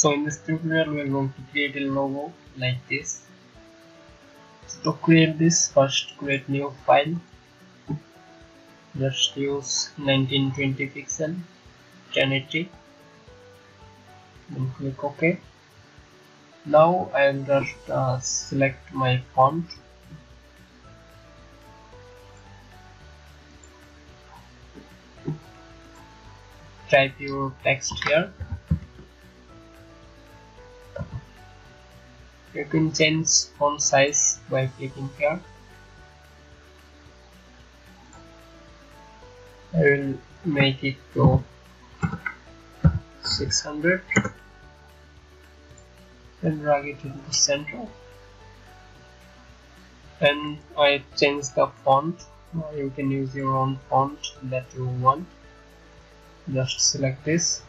So in this tutorial we are going to create a logo like this. So to create this, first create new file. Just use 1920 pixel 1080. Then click OK. Now I will just select my font. Type your text here. You can change font size by clicking here. I will make it to 600 and drag it into the center. And I change the font. You can use your own font that you want. Just select this.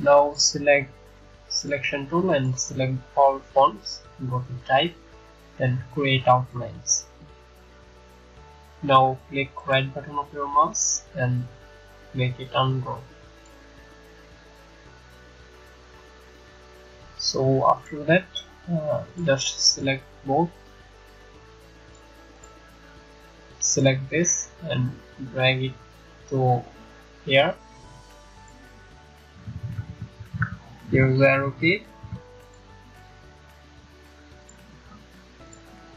Now select selection tool and select all fonts, go to type and create outlines. Now click right button of your mouse and make it ungrow. So after that just select both, select this and drag it to here. Use arrow key.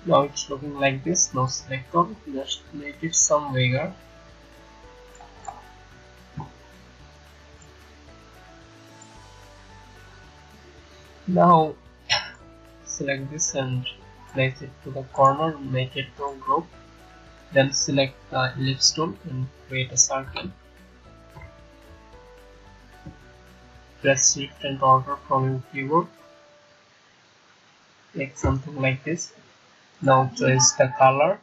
Now it's looking like this. Now select all, just make it some bigger. Now select this and place it to the corner, make it to group. Then select the ellipse tool and create a circle. Press shift and order from your keyboard. Make something like this. Now choose the color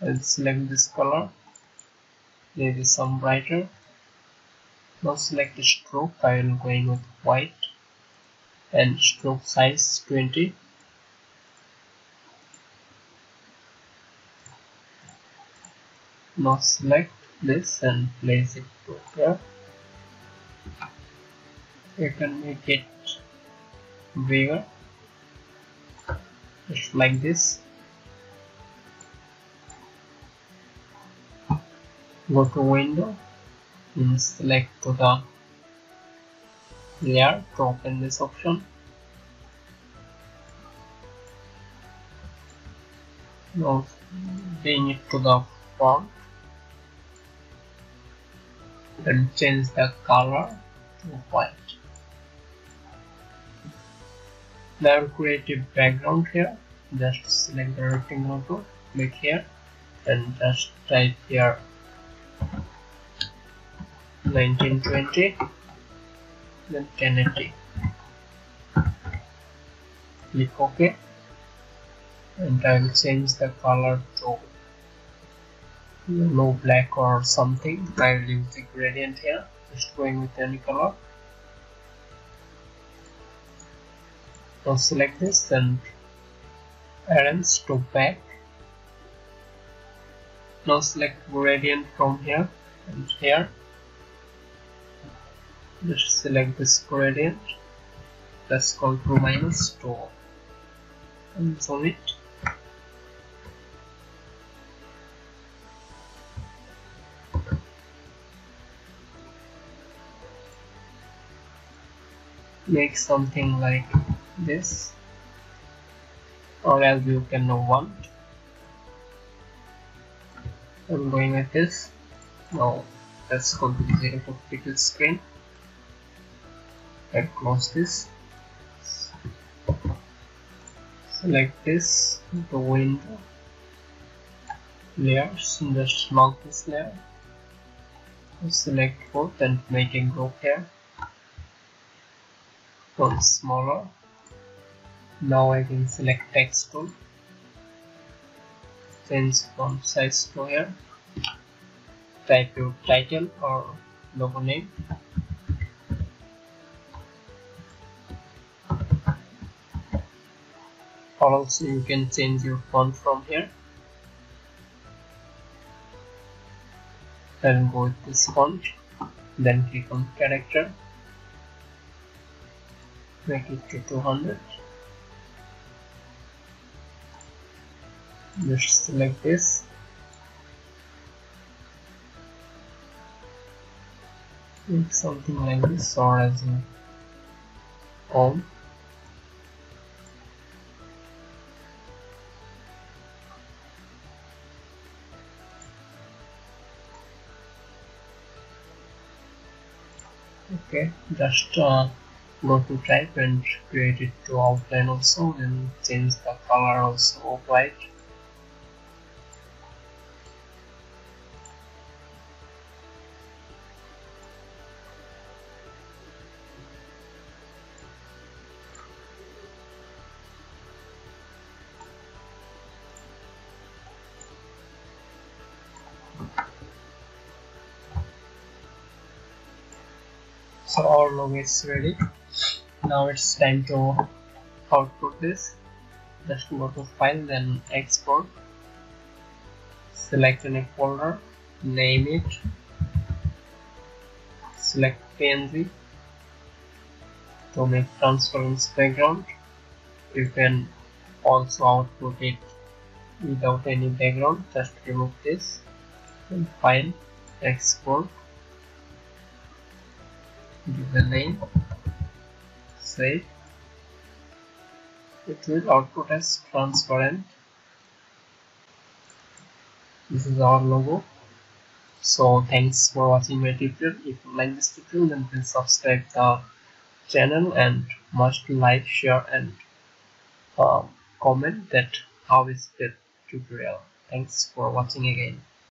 and select this color, maybe some brighter. Now select the stroke. I will go in with white and stroke size 20. Now select this and place it to here. You can make it bigger, just like this. Go to window and select to the layer to open this option. Now bring it to the font and change the color to white. Now create a background here. Just select the rectangle tool, click here and just type here 1920 then 1080. Click OK and I will change the color to yellow, black or something. I will use the gradient here, just going with any color. Now select this and arrange to back. Now select gradient from here and here. Just select this gradient, press Ctrl minus to zoom it. Make something like this, or else you can want. I'm going with this. Now let's go to 0 pixel screen and close this. Select this, the window layers, and just mark this layer. Select both and make a group here. One smaller. Now I can select text tool, change font size to here, type your title or logo name, or also you can change your font from here and go with this font. Then click on character, make it to 200. Just select this, make something like this, or as in home. Okay, just go to type and create it to outline also, and change the color also white. So our logo is ready. Now it's time to output this. Just go to file, then export, select a folder, name it, select PNG to make transparent background. You can also output it without any background, just remove this, and file, export, give the name, save. It will output as transparent. This is our logo. So thanks for watching my tutorial. If you like this tutorial, then please subscribe the channel, and must like, share, and comment that how is the tutorial. Thanks for watching again.